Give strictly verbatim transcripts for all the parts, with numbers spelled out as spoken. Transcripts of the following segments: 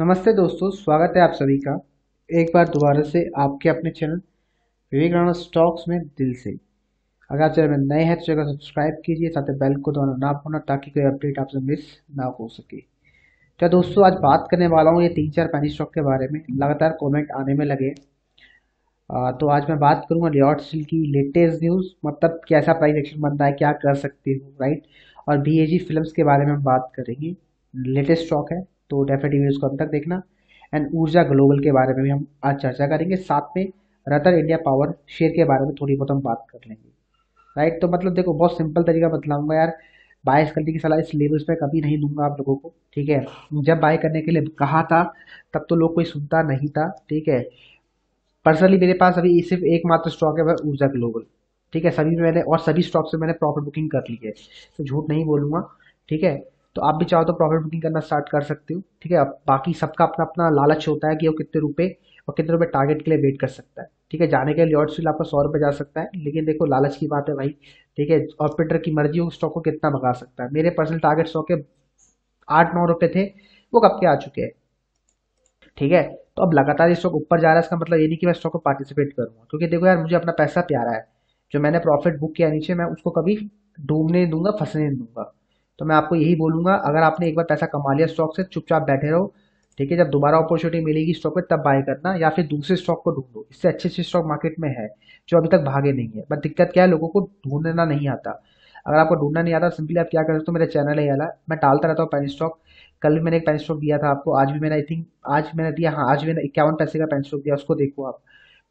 नमस्ते दोस्तों, स्वागत है आप सभी का एक बार दोबारा से आपके अपने चैनल वीआर स्टॉक्स में दिल से। अगर आप चैनल में नए हैं तो चैनल को सब्सक्राइब कीजिए, साथ ही बेल को दबाना ना भूलना ताकि कोई अपडेट आपसे मिस ना हो सके। तो दोस्तों, आज बात करने वाला हूँ ये तीन चार पैनी स्टॉक के बारे में, लगातार कॉमेंट आने में लगे। आ, तो आज मैं बात करूँगा लॉयड्स स्टील की लेटेस्ट न्यूज़, मतलब कैसा प्राइस एक्शन बनता है, क्या कर सकते हो, राइट। और बी ए जी फिल्म्स के बारे में हम बात करेंगे, लेटेस्ट स्टॉक है तो डेफिनेटली वीडियो को अंत तक देखना। एंड ऊर्जा ग्लोबल के बारे में भी हम आज चर्चा करेंगे, साथ में रतन इंडिया पावर शेयर के बारे में थोड़ी बहुत हम बात कर लेंगे, राइट। तो मतलब देखो, बहुत सिंपल तरीका बतलाऊंगा यार, बायस करने की सलाह इस लेवल्स पे कभी नहीं दूंगा आप लोगों को, ठीक है। जब बाय करने के लिए कहा था तब तो लोग कोई सुनता नहीं था, ठीक है। पर्सनली मेरे पास अभी सिर्फ एक मात्र स्टॉक है, वह ऊर्जा ग्लोबल, ठीक है। सभी मैंने और सभी स्टॉक से मैंने प्रॉफिट बुकिंग कर ली है, तो झूठ नहीं बोलूँगा, ठीक है। तो आप भी चाहो तो प्रॉफिट बुकिंग करना स्टार्ट कर सकते हो, ठीक है। बाकी सबका अपना अपना लालच होता है कि वो कितने रुपए और कितने रुपए टारगेट के लिए वेट कर सकता है, ठीक है। जाने के लिए लॉट स्टील आपका सौ रुपये जा सकता है, लेकिन देखो लालच की बात है भाई, ठीक है। और ऑपरेटर की मर्जी हो स्टॉक को कितना भगा सकता है। मेरे पर्सनल टारगेट सौ के आठ नौ रुपये थे, वो कब के आ चुके हैं, ठीक है। तो अब लगातार स्टॉक ऊपर जा रहा है, इसका मतलब ये नहीं कि मैं स्टॉक को पार्टिसिपेट करूँगा, क्योंकि देखो यार मुझे अपना पैसा प्यारा है, जो मैंने प्रॉफिट बुक किया नीचे मैं उसको कभी डूबने नहीं दूंगा, फंसने नहीं दूंगा। तो मैं आपको यही बोलूँगा, अगर आपने एक बार पैसा कमा लिया स्टॉक से, चुपचाप बैठे रहो, ठीक है। जब दोबारा अपॉर्चुनिटी मिलेगी स्टॉक पे तब बाय करना, या फिर दूसरे स्टॉक को ढूंढो, इससे अच्छे अच्छे स्टॉक मार्केट में है जो अभी तक भागे नहीं है। बट दिक्कत क्या है, लोगों को ढूंढना नहीं आता। अगर आपको ढूंढना नहीं आता, सिंपली आप क्या कर सकते हो, मेरा चैनल है वाला, मैं डालता रहता हूँ पैन स्टॉक। कल भी मैंने एक पैन स्टॉक दिया था आपको, आज भी मैंने आई थिंक आज मैंने दिया, हाँ आज मैंने इक्यावन पैसे का पैन स्टॉक दिया, उसको देखो आप,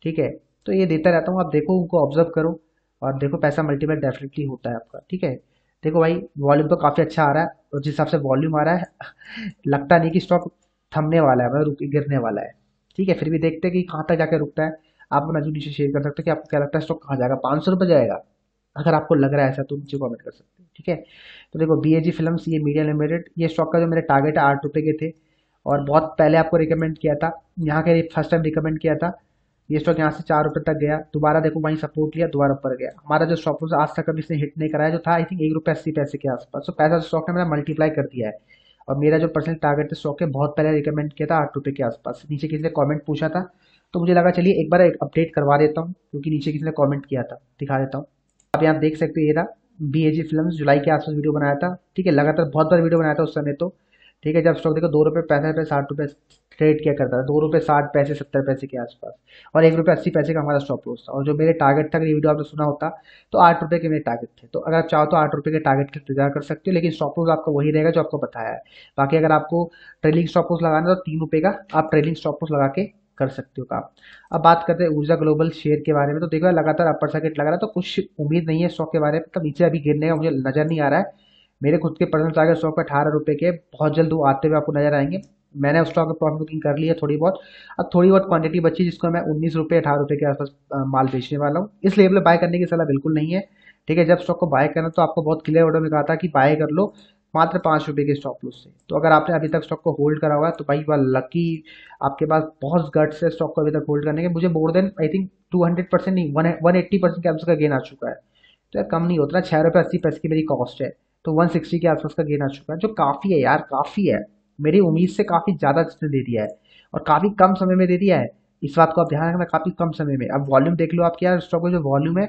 ठीक है। तो ये देता रहता हूँ, आप देखो उनको ऑब्जर्व करो और देखो पैसा मल्टीप्लाई डेफिनेटली होता है आपका, ठीक है। देखो भाई वॉल्यूम तो काफ़ी अच्छा आ रहा है, और जिस हिसाब से वॉल्यूम आ रहा है लगता नहीं कि स्टॉक थमने वाला है, रुक गिरने वाला है, ठीक है। फिर भी देखते हैं कि कहाँ तक जाके रुकता है। आप अपना जो नीचे शेयर कर सकते हो कि आपको क्या लगता है स्टॉक कहाँ जाएगा, पाँच सौ रुपये जाएगा, अगर आपको लग रहा है ऐसा तो मुझे कॉमेंट कर सकते हो, ठीक है। तो देखो बी ए जी फिल्म्स, ये मीडिया लिमिटेड, ये स्टॉक का जो मेरे टारगेट है आठ रुपये के थे, और बहुत पहले आपको रिकमेंड किया था, यहाँ के फर्स्ट टाइम रिकमेंड किया था। ये स्टॉक यहाँ से चार रुपये तक गया, दोबारा देखो वहीं सपोर्ट लिया, दोबारा ऊपर गया। हमारा जो स्टॉप लॉस आज तक कभी इसने हिट नहीं कराया, जो था आई थिंक एक रुपये अस्सी पैसे के आसपास। तो पैसा स्टॉक ने मेरा मल्टीप्लाई कर दिया है, और मेरा जो पर्सनल टारगेट था स्टॉक के बहुत पहले रिकमेंड किया था आठ रुपये के आसपास। नीचे किसी ने कॉमेंट पूछा था तो मुझे लगा चलिए एक बार एक अपडेट करवा देता हूँ, क्योंकि नीचे किसी ने कॉमेंट किया था, दिखा देता हूँ। आप यहाँ देख सकते हो, ये था बी ए जी फिल्म्स, जुलाई के आसपास वीडियो बनाया था, ठीक है। लगातार बहुत बार वीडियो बनाया था उस समय तो, ठीक है। जब स्टॉक देखो दो रुपये पैंसठ रुपये साठ रुपये ट्रेड किया करता था, दो रुपये साठ पैसे सत्तर पैसे के आसपास, और एक रुपये अस्सी पैसे का हमारा स्टॉप लॉस था। और जो मेरे टारगेट था, ये वीडियो आपने सुना होता तो आठ रुपये के मेरे टारगेट थे। तो अगर आप चाहो तो आठ रुपये के टारगेट के इंतजार कर सकते हो, लेकिन स्टॉप लॉस आपका वही रहेगा जो आपको बताया है। बाकी अगर आपको ट्रेलिंग स्टॉप लॉस लगाना है तो तीन रुपये का आप ट्रेलिंग स्टॉप लॉस लगा के कर सकते हो काम। अब बात करते हैं ऊर्जा ग्लोबल शेयर के बारे में। तो देखो लगातार अपर सर्किट लग रहा है, तो कुछ उम्मीद नहीं है स्टॉक के बारे में, तो नीचे अभी गिरने का मुझे नजर नहीं आ रहा है। मेरे खुद के पर्सनल टारगेट स्टॉक पर अठारह रुपये के, बहुत जल्द वो आते हुए आपको नजर आएंगे। मैंने उस स्टॉक में प्रॉफिट बुकिंग कर ली है थोड़ी बहुत, अब थोड़ी बहुत क्वांटिटी बची जिसको मैं उन्नीस रुपये अठारह रुपये के आसपास माल बेचने वाला हूँ। इस लेवल पर बाय करने की सलाह बिल्कुल नहीं है, ठीक है। जब स्टॉक को बाय करना तो आपको बहुत क्लियर ऑर्डर में कहा था कि बाय कर लो मात्र पाँच रुपये के स्टॉप लॉस से। तो अगर आपने अभी तक स्टॉक को होल्ड करा हुआ है तो भाई वाह, लकी आपके पास बहुत गट्स है स्टॉक को अभी तक होल्ड करने के। मुझे more than I think two hundred percent नहीं वन वन एट्टी परसेंट के आसपास का गेन आ चुका है, तो कम नहीं होता। छः रुपये अस्सी पैसे की मेरी कॉस्ट है, तो एक सौ साठ के आसपास का गेन आ चुका है, जो काफ़ी है यार, काफ़ी है। मेरी उम्मीद से काफ़ी ज़्यादा इसने दे दिया है, और काफ़ी कम समय में दे दिया है, इस बात को आप ध्यान रखना, काफ़ी कम समय में। अब वॉल्यूम देख लो आपके यार, स्टॉक में जो वॉल्यूम है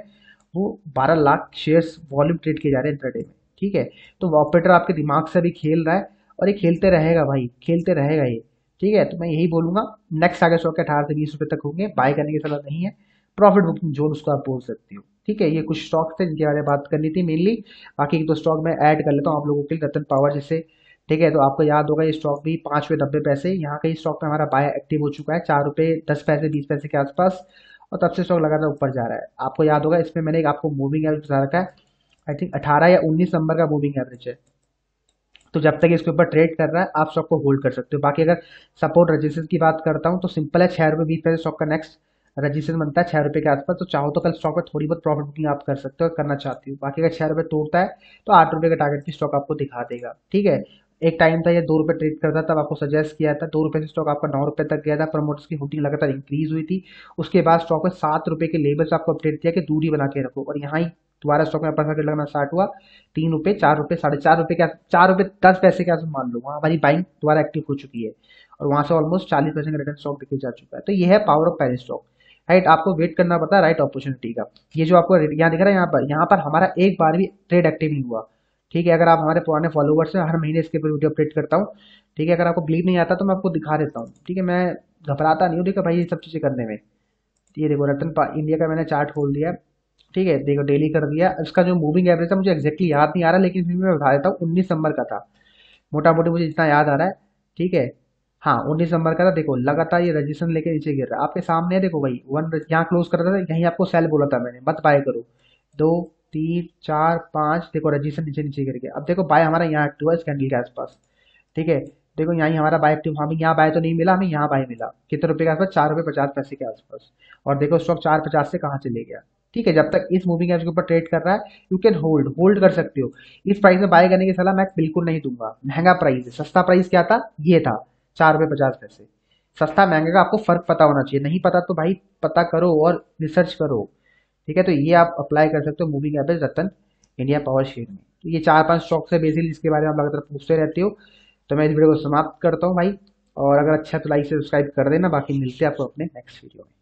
वो बारह लाख शेयर्स वॉल्यूम ट्रेड किए जा रहे हैं इंट्राडे में, ठीक है। तो ऑपरेटर आपके दिमाग से भी खेल रहा है, और ये खेलते रहेगा भाई, खेलते रहेगा ये, ठीक है। तो मैं यही बोलूँगा, नेक्स्ट आगे स्टॉक के अठारह से बीस रुपये तक होंगे, बाय करने की सलाह नहीं है। प्रॉफिट बुकिंग जोन उसको आप बोल सकते हो, ठीक है। ये कुछ स्टॉक थे जिनके बारे में बात करनी थी मेनली, बाकी एक दो स्टॉक मैं ऐड कर लेता हूँ आप लोगों के लिए, रतन पावर जैसे, ठीक है। तो आपको याद होगा ये स्टॉक भी पाँच रुपये नब्बे पैसे, यहाँ का ही स्टॉक में हमारा बाय एक्टिव हो चुका है चार रुपये दस पैसे बीस पैसे के आसपास, और तब से स्टॉक लगातार ऊपर जा रहा है। आपको याद होगा इसमें मैंने एक आपको मूविंग एवरेज बता रखा है, आई थिंक अठारह या उन्नीस नंबर का मूविंग एवरेज है। तो जब तक इसके ऊपर ट्रेड कर रहा है आप स्टॉक को होल्ड कर सकते हो। बाकी अगर सपोर्ट रजिस्टेंस की बात करता हूँ तो सिंपल है, छः रुपये बीस पैसे स्टॉक का नेक्स्ट रजिस्ट्रेशन बनता है छः रुपये के आसपास। तो चाहो तो कल स्टॉक पर थोड़ी बहुत प्रॉफिट बुकिंग आप कर सकते हो, करना चाहती हो। बाकी अगर छः रुपये तोड़ता है तो आठ रुपये का टारगेट भी स्टॉक आपको दिखा देगा, ठीक है। एक टाइम था ये दो रुपये ट्रेड करता था, तब आपको सजेस्ट किया था, दो रुपये से स्टॉक आपका नौ रुपये तक गया था। प्रमोटर्स की होल्डिंग लगातार इंक्रीज हुई थी, उसके बाद स्टॉक में सात रुपये के लेवल से आपको अपडेट दिया कि दूरी बना के रखो, और यहाँ ही तुम्हारा स्टॉक में अपना लगना स्टार्ट हुआ तीन रुपये, चार रुपये, साढ़े चार रुपये के, चार रुपये दस पैसे के आसपास मान लो, वहाँ हमारी बाइंग तुम्हारा एक्टिव हो चुकी है और वहाँ से ऑलमोस्ट चालीस परसेंट रिटर्न स्टॉक बिके जा चुका है। तो यह है power of Paris stock, right. आपको वेट करना पड़ता है राइट अपॉर्चुनिटी का। ये जो आपको यहाँ दिख रहा है, यहाँ पर यहाँ पर हमारा एक बार भी ट्रेड एक्टिव नहीं हुआ, ठीक है। अगर आप हमारे पुराने फॉलोवर्स हैं, हर महीने इसके ऊपर वीडियो अपडेट करता हूँ, ठीक है। अगर आपको बिलीव नहीं आता तो मैं आपको दिखा देता हूँ, ठीक है। मैं घबराता नहीं हूँ, ठीक है भाई, ये सब चीज़ें करने में। ये देखो रतन इंडिया का मैंने चार्ट खोल दिया, ठीक है, देखो डेली कर दिया। इसका जो मूविंग एवरेज था मुझे एक्जैक्टली याद नहीं आ रहा, लेकिन फिर मैं बता देता हूँ उन्नीस नंबर का था, मोटा मोटी मुझे जितना याद आ रहा है, ठीक है, हाँ उन्नीस नंबर का था। देखो लगातार ये रजिस्ट्रेशन लेके नीचे गिर रहा है आपके सामने है, देखो भाई वन यहाँ क्लोज कर रहा था, यहीं आपको सेल बोला था मैंने, मत बाय करो, दो तीन चार पाँच, देखो रजिस्ट्रेशन नीचे नीचे गिर गया। अब देखो बाय हमारा यहाँ एक्टिव है इस कैंडल के आसपास, ठीक है। देखो यहाँ हमारा बाय एक्टिव, हमें यहाँ बाय तो नहीं मिला, हमें यहाँ बाय मिला कितने रुपये के आसपास, चार रुपये पचास पैसे के आसपास। और देखो स्टॉक चार पचास से कहाँ चले गया, ठीक है। जब तक इस मूविंग एवरेज के ऊपर ट्रेड कर रहा है यू कैन होल्ड, होल्ड कर सकते हो। इस प्राइस में बाय करने की सलाह मैं बिल्कुल नहीं दूंगा, महंगा प्राइस है। सस्ता प्राइस क्या था, ये था चार रुपये पचास पैसे। सस्ता महंगा का आपको फर्क पता होना चाहिए, नहीं पता तो भाई पता करो और रिसर्च करो, ठीक है। तो ये आप अप्लाई कर सकते हो moving average Ratan India power share में। तो ये चार पांच स्टॉक्स है बेसिकली जिसके बारे में आप लगातार पूछते रहते हो। तो मैं इस वीडियो को समाप्त करता हूँ भाई, और अगर अच्छा तो लाइक से सब्सक्राइब कर देना। बाकी मिलते हैं आपको अपने नेक्स्ट वीडियो में।